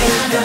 Ain't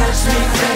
got the